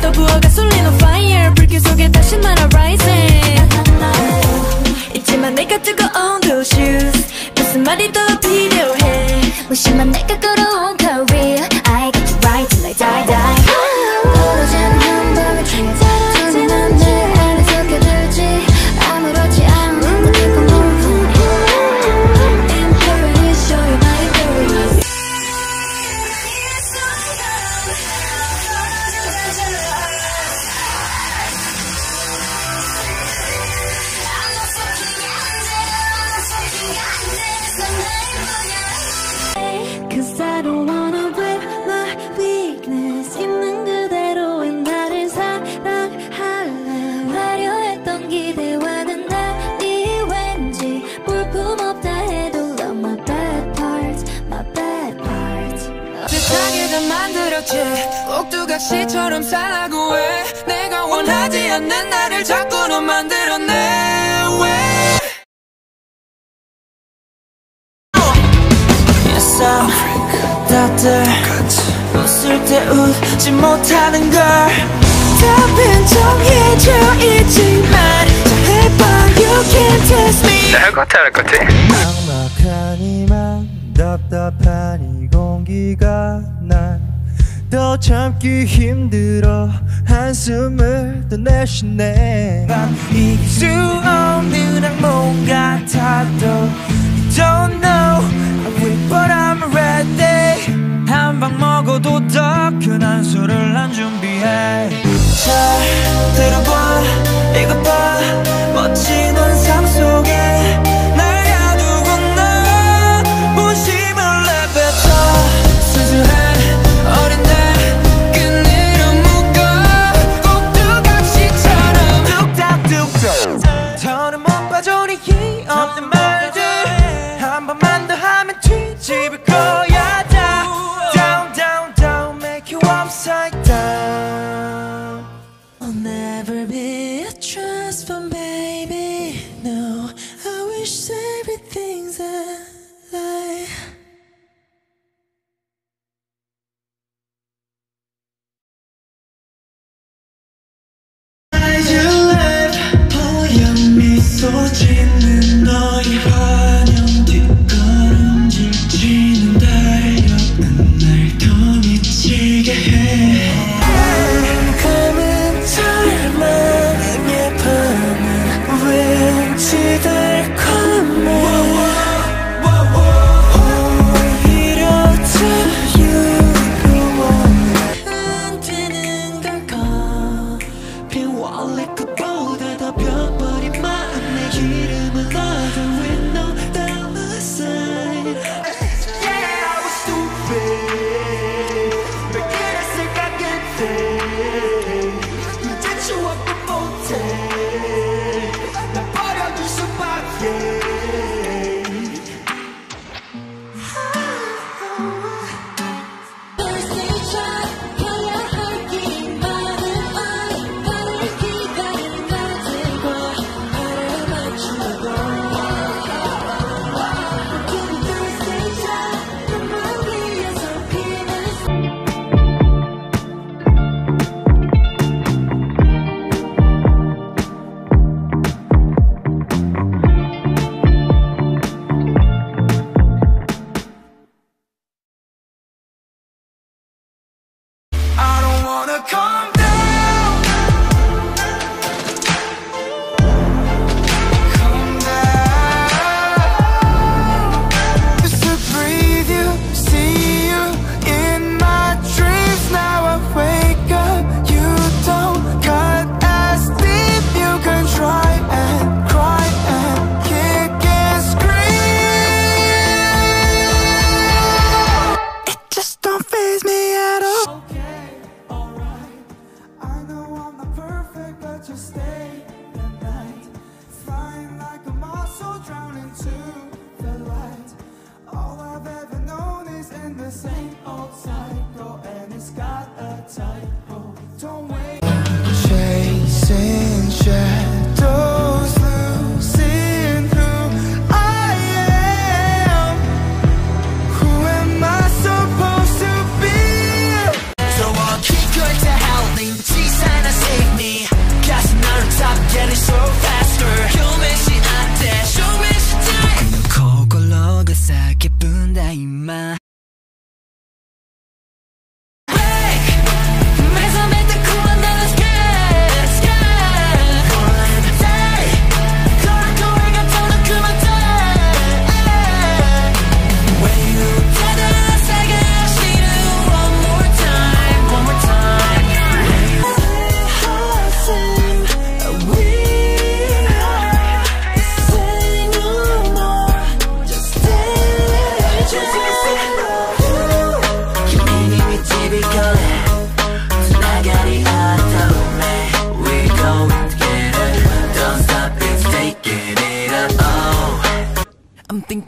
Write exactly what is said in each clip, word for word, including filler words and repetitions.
더 부어가솔린 on fire 불길 속에 다시 날아 rising 있지만 내가 뜨거운 those shoes 무슨 말이 더 필요해 무심한 내가 걸어온 career I got you right till I die die 떨어진 흔들며 춤추는 언제 안에 속에 들지 아무렇지 않은 느낌과 moving in theory show you my theory Cause I don't wanna let my weakness 있는 그대로인 나를 사랑할래 화려했던 기대와는 달리 왠지 볼품 없다 해도 Love my bad parts, my bad parts 뜻하게 다 만들었지 꼭두각시처럼 살라고 해 내가 원하지 않는 나를 자꾸 넌 만들었네 왜 다들 웃을 때 웃지 못하는 걸 답은 정해져 있지만 해봐 You can test me 내가 어떻게 거지? 막막하니만 답답한 이 공기가 난 더 참기 힘들어 한숨을 더 내쉬네 난 이길 수 없는 악몽 같아도 You don't know I will but I'm ready 한방 먹어도 더 큰한 술을 난 준비해 잘 들어봐 이것 봐 멋진 환상 속에 날 가두고 너 무심을 내뱉어 수수한 어린 날 끈으로 묶어 꼭두각시처럼 뚝딱뚝딱 더는 못 봐줘 네 없는 말들 한 번만 더 하면 뒤집을 거야 I'll never be a trust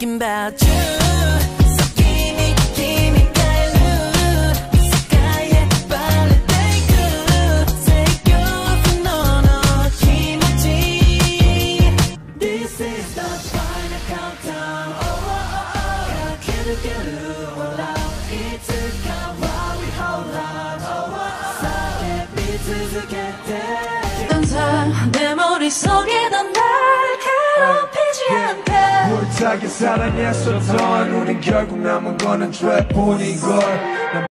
thinking about you. 못하게 사랑했었던 우린 결국 남은 거는 죄뿐인걸.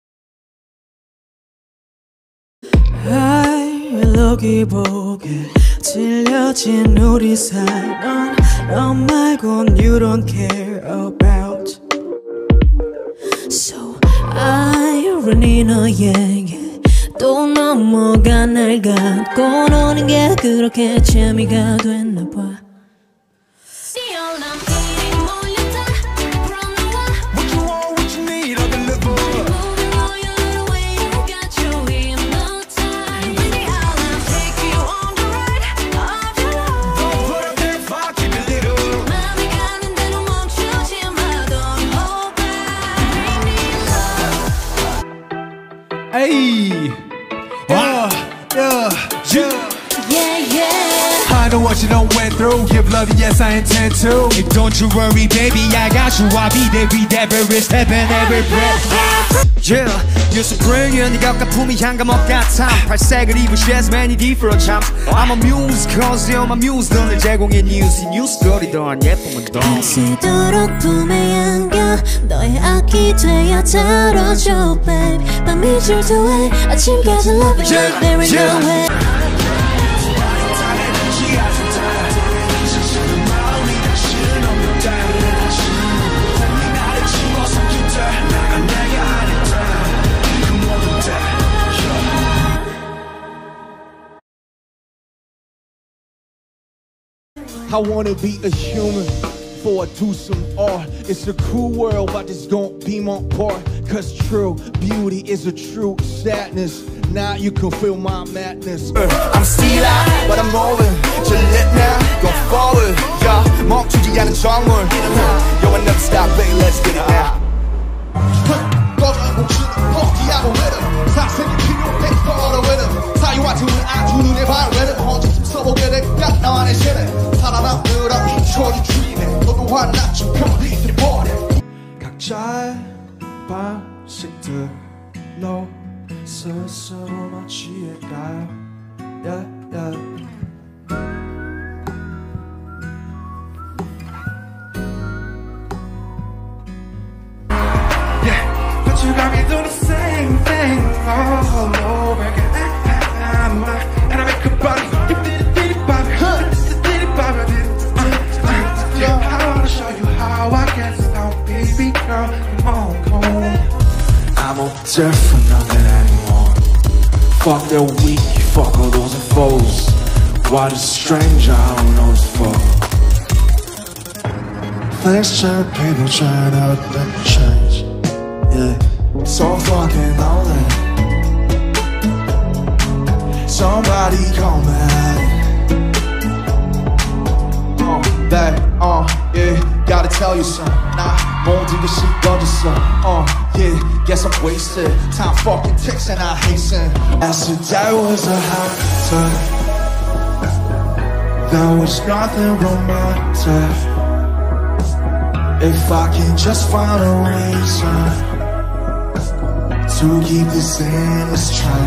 여기 보게 질려진 우리 사랑 너 말곤 you don't care about. So irony 너에게 또 넘어간 날 갖고 노는 게 그렇게 재미가 됐나 봐. What you don't went through, give love, yes I intend to. And don't you worry, baby, I got you. I'll be there with every step and every breath. Yeah, you're so brilliant. 네가 가품이 향감 없다 참. 발색을 입은 shares many different times. I'm a muse, cause you're my muse. 너를 제공해 news, news 거리도 안 예쁜 건 다시도록 품에 안겨 너의 악기 되어 다뤄줘, babe. 밤이 줄 도해 아침까지 love it. Yeah, there is no way. I wanna be a human for a twosome art. It's a cruel world, but this don't be my part. Cause true beauty is a true sadness. Now you can feel my madness. uh, I'm still out, but I'm rolling. Gillette now, go forward. Yeah, 멈추지 않은 정물. Yo, I never stop, baby, let's get it now. 각자의 방식들 너 스스로 마취해가요. yeah, yeah. Yeah, but you got me doing the same thing all over again. And I make a body. I'm not there for nothing anymore. Fuck the weak, fuck all those foes. What a stranger, I don't know it's for. Things change, people trying to help them change. Yeah, so fucking lonely. Somebody call me. Oh, that, oh, yeah, gotta tell you something. 모든 것이 꺼졌어. Uh, yeah, guess I'm wasted. Time fucking ticks and I hasten. As if that was a hot time, there was nothing romantic. If I can just find a reason to keep this endless trying.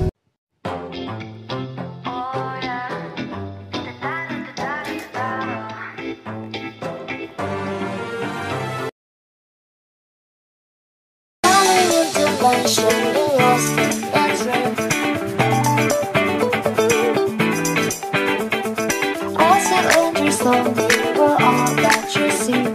All that you see.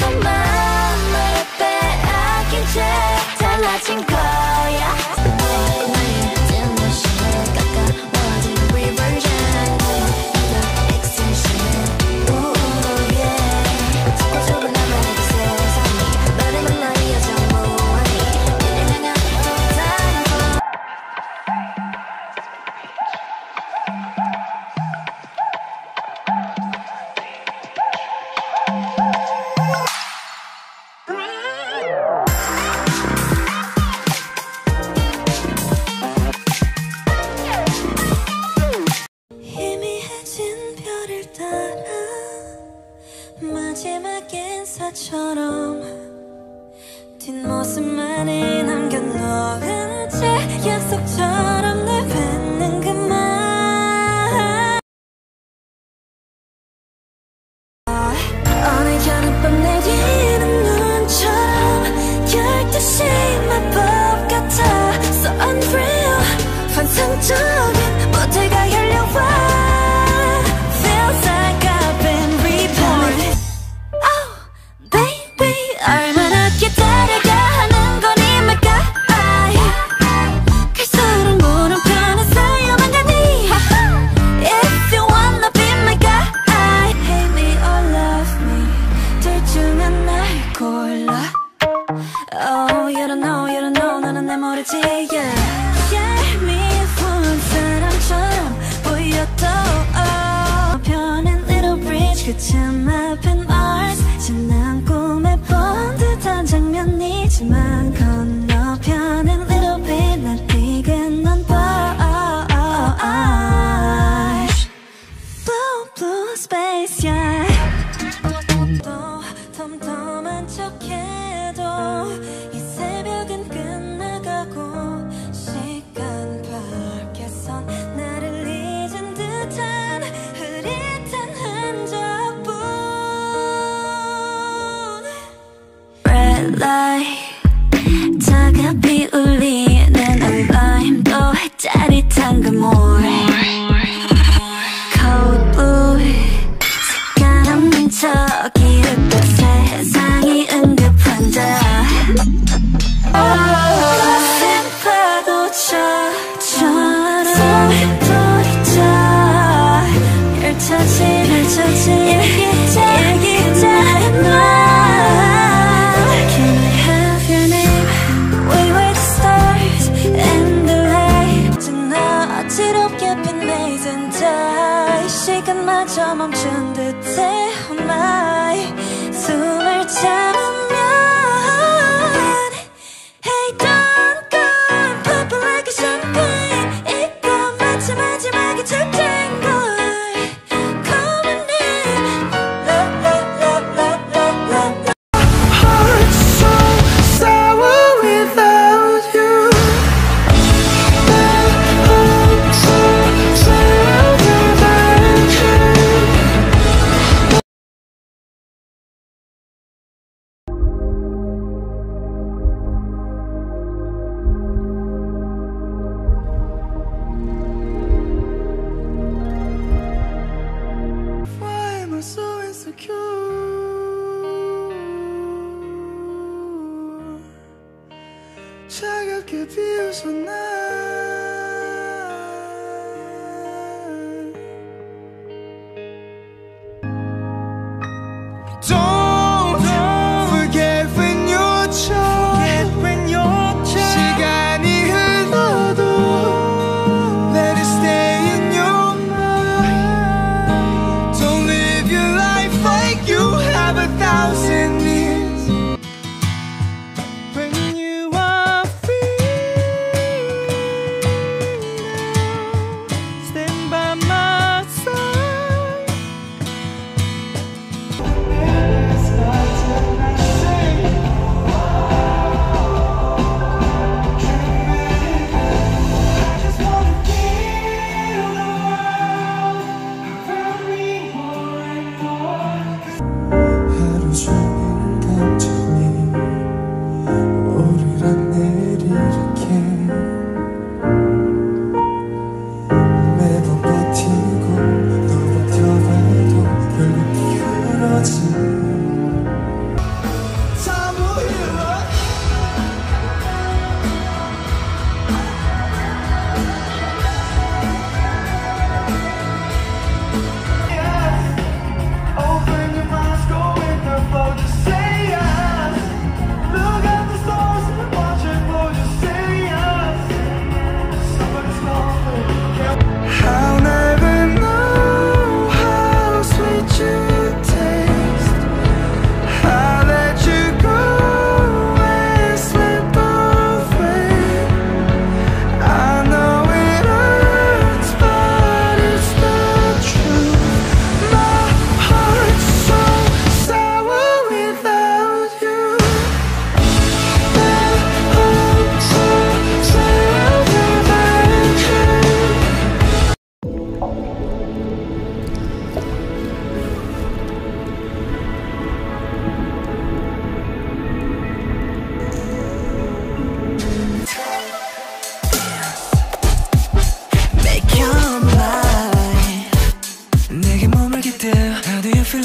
항상 마음을 빼앗긴 채 달라진 거야. 마지막엔 사처럼 뒷모습만이 남긴 너은 채 약속처럼 날 뱉는 그만 어느 여름밤 내리는 눈처럼 열듯이 마법 같아 So unreal 환상적인 무대가 열려와 끝은 앞엔 Mars 지난 꿈에 본 듯한 장면이지만 건너편엔 little bit 날 익은 넌 Bars Blue blue space yeah 또 덤덤한 척해도 이 새벽은 끝나가고 시간 밖에선 나를 잊은 듯한 흐릿한 차갑이 울리는 얼바임도 짜릿한 그 모래 Cold blue 색깔 없는 저기 흙빛 세상이 응급환자 가슴 파도 저처럼 소리도 잊어 펼쳐진 펼쳐진 일기장 일기장의 너 시간마저 멈춘 듯해 Oh my 숨을 참으면 Hey don't go I'm popping like a champagne 이건 마치 마지막이 착한 걸 Call my name La la la la la la la Heart so sour without you Heart so sour 차갑게 비웃어 날 Don't forget when you're child 시간이 흘러도 Let it stay in your mind Don't live your life like you have a thousand years when you are free.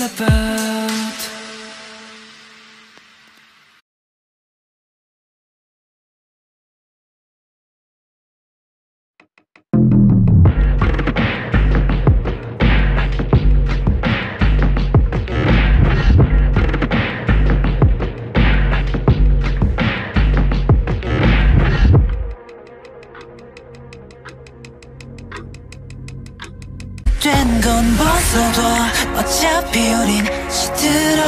about. 된 건 벗어둬 어차피 우린 시들어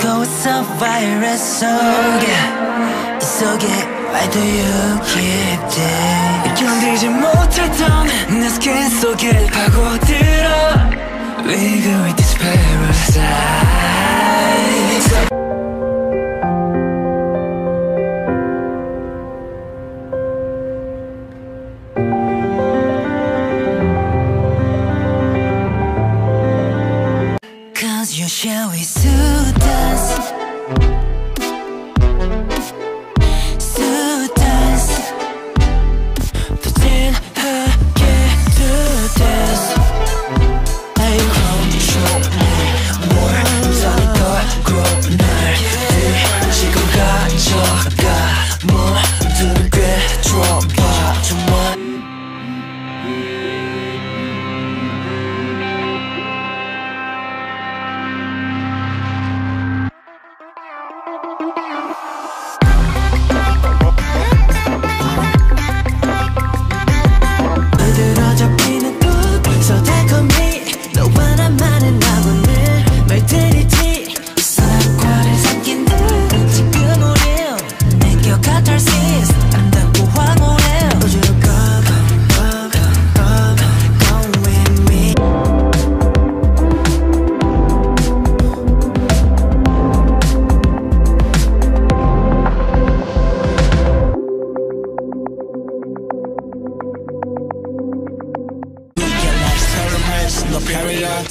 가고 있어 바이러스 속에 이 속에 Why do you keep this? 견디지 못했던 내 스킨 속에 파고들어 We go with this parasite You shall we suit us, suit us. 부진하게 do this. I control me more. 손이 떨고 날 들이치고 가져가 모두를 꿰뚫어봐 정말.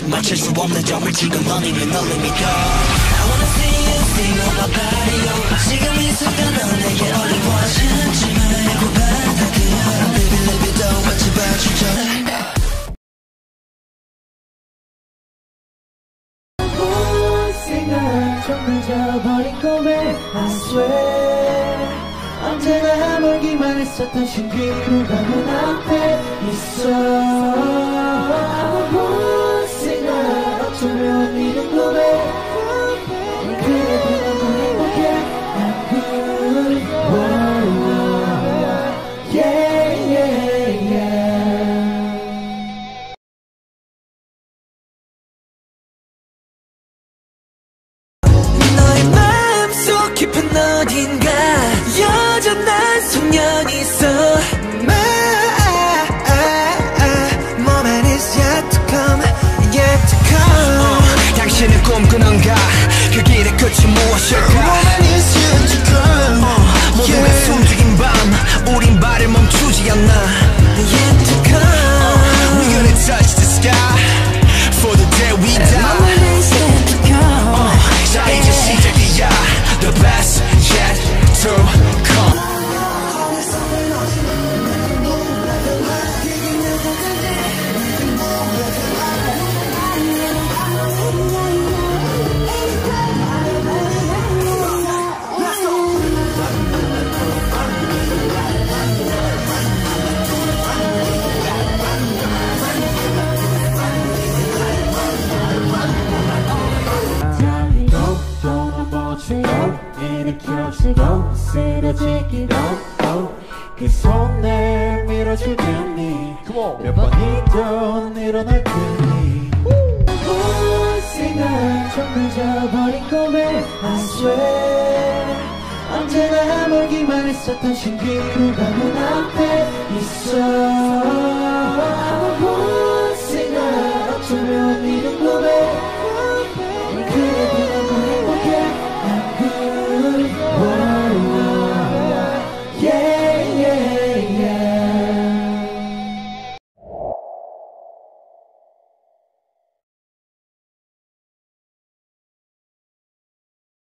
맞출 수 없는 점을 지금 넌이면 널립니까 I wanna see you sing on my body oh. 지금 이 순간 넌 내게 only one 신쯤을 알고 받아들여 Baby let me know what you about you just 생각을 좀 늦어버린 꿈에 I swear 언제나 멀기만 했었던 신비로가 눈앞에 있어 I need a little bit. 일으켜주고 쓰러지기도 그 손을 밀어주겠니 몇 번이든 일어날 테니 볼 생각 좀 늦어버린 꿈에 I swear 언제나 멀기만 했었던 신비로가 눈앞에 있어